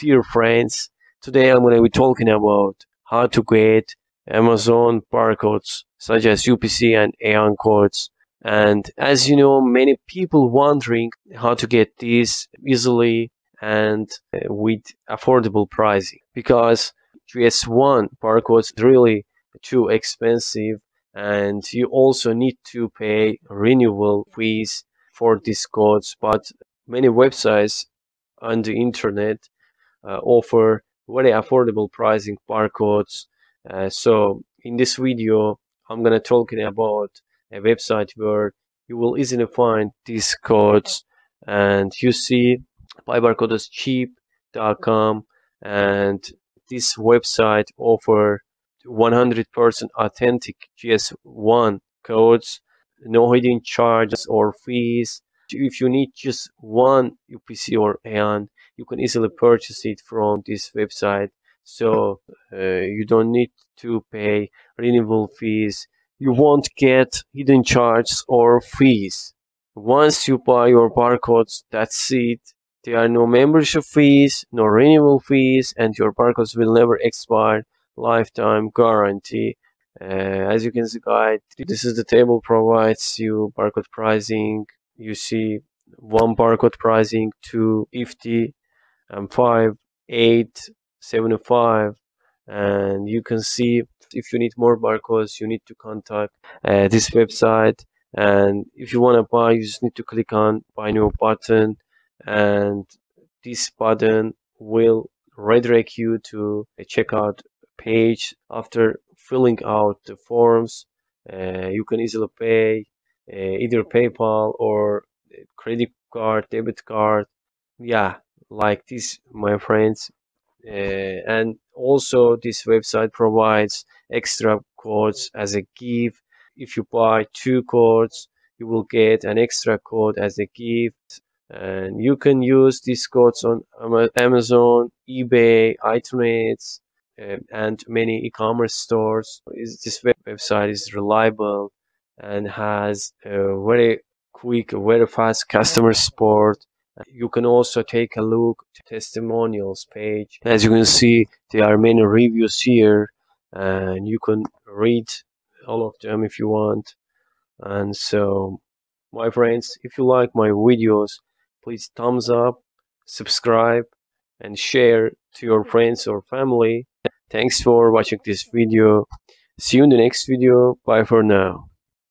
Dear friends, today I'm going to be talking about how to create Amazon barcodes such as UPC and EAN codes. And as you know, many people wondering how to get these easily and with affordable pricing, because GS1 barcodes really too expensive, and you also need to pay renewal fees for these codes. But many websites on the internet offer very affordable pricing barcodes. So in this video, I'm gonna talking about a website where you will easily find these codes. And you see buybarcodescheap.com, and this website offer 100% authentic GS1 codes, no hidden charges or fees. If you need just one UPC or EAN, you can easily purchase it from this website, so you don't need to pay renewal fees. You won't get hidden charges or fees. Once you buy your barcodes, that's it. There are no membership fees, no renewal fees, and your barcodes will never expire. Lifetime guarantee. As you can see, guys, this is the table provides you barcode pricing. You see one barcode pricing, 250 and 5, 8, 75, and you can see if you need more barcodes, you need to contact this website. And if you want to buy, you just need to click on buy new button, and this button will redirect you to a checkout page. After filling out the forms, you can easily pay either PayPal or credit card, debit card, like this, my friends. And also this website provides extra codes as a gift. If you buy 2 codes, you will get an extra code as a gift, and you can use these codes on Amazon, eBay, iTunes, and many e-commerce stores. This website is reliable and has a very quick, very fast customer support. You can also take a look to testimonials page. As you can see, there are many reviews here, and you can read all of them if you want. And so, my friends, if you like my videos, please thumbs up, subscribe, and share to your friends or family. Thanks for watching this video. See you in the next video. Bye for now.